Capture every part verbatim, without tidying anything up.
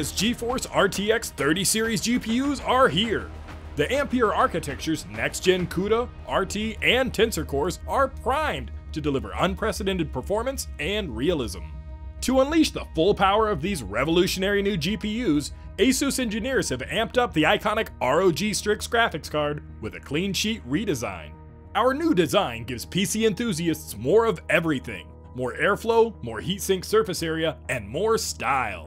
latest GeForce R T X thirty series G P Us are here. The Ampere architecture's next-gen CUDA, R T, and Tensor Cores are primed to deliver unprecedented performance and realism. To unleash the full power of these revolutionary new G P Us, ASUS engineers have amped up the iconic R O G Strix graphics card with a clean sheet redesign. Our new design gives P C enthusiasts more of everything. More airflow, more heatsink surface area, and more style.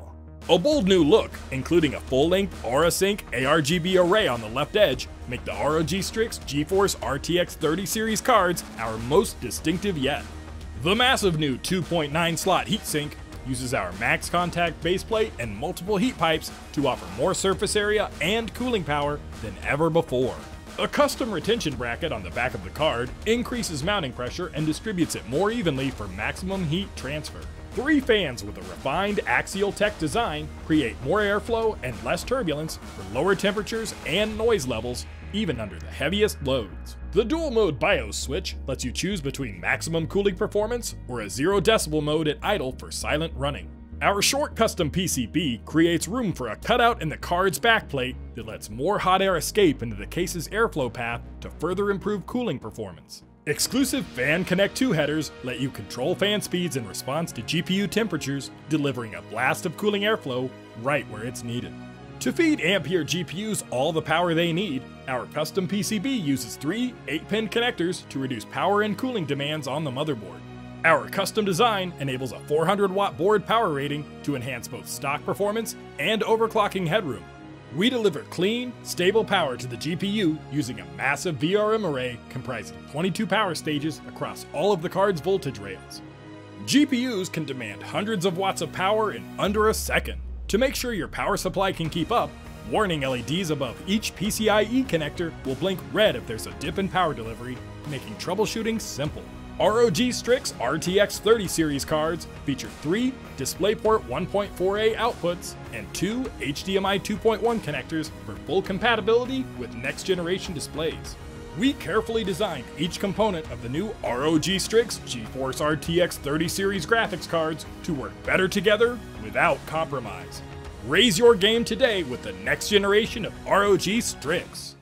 A bold new look, including a full-length Aura Sync A R G B array on the left edge, make the R O G Strix GeForce R T X thirty series cards our most distinctive yet. The massive new two point nine slot heatsink uses our max contact baseplate and multiple heat pipes to offer more surface area and cooling power than ever before. A custom retention bracket on the back of the card increases mounting pressure and distributes it more evenly for maximum heat transfer. Three fans with a refined Axial-tech design create more airflow and less turbulence for lower temperatures and noise levels, even under the heaviest loads. The dual-mode BIOS switch lets you choose between maximum cooling performance or a zero decibel mode at idle for silent running. Our short custom P C B creates room for a cutout in the card's backplate that lets more hot air escape into the case's airflow path to further improve cooling performance. Exclusive Fan Connect two headers let you control fan speeds in response to G P U temperatures, delivering a blast of cooling airflow right where it's needed. To feed Ampere G P Us all the power they need, our custom P C B uses three eight pin connectors to reduce power and cooling demands on the motherboard. Our custom design enables a four hundred watt board power rating to enhance both stock performance and overclocking headroom. We deliver clean, stable power to the G P U using a massive V R M array comprising twenty-two power stages across all of the card's voltage rails. G P Us can demand hundreds of watts of power in under a second. To make sure your power supply can keep up, warning L E Ds above each P C I E connector will blink red if there's a dip in power delivery, making troubleshooting simple. R O G Strix R T X thirty series cards feature three DisplayPort one point four A outputs and two H D M I two point one connectors for full compatibility with next-generation displays. We carefully designed each component of the new R O G Strix GeForce R T X thirty series graphics cards to work better together without compromise. Raise your game today with the next generation of R O G Strix.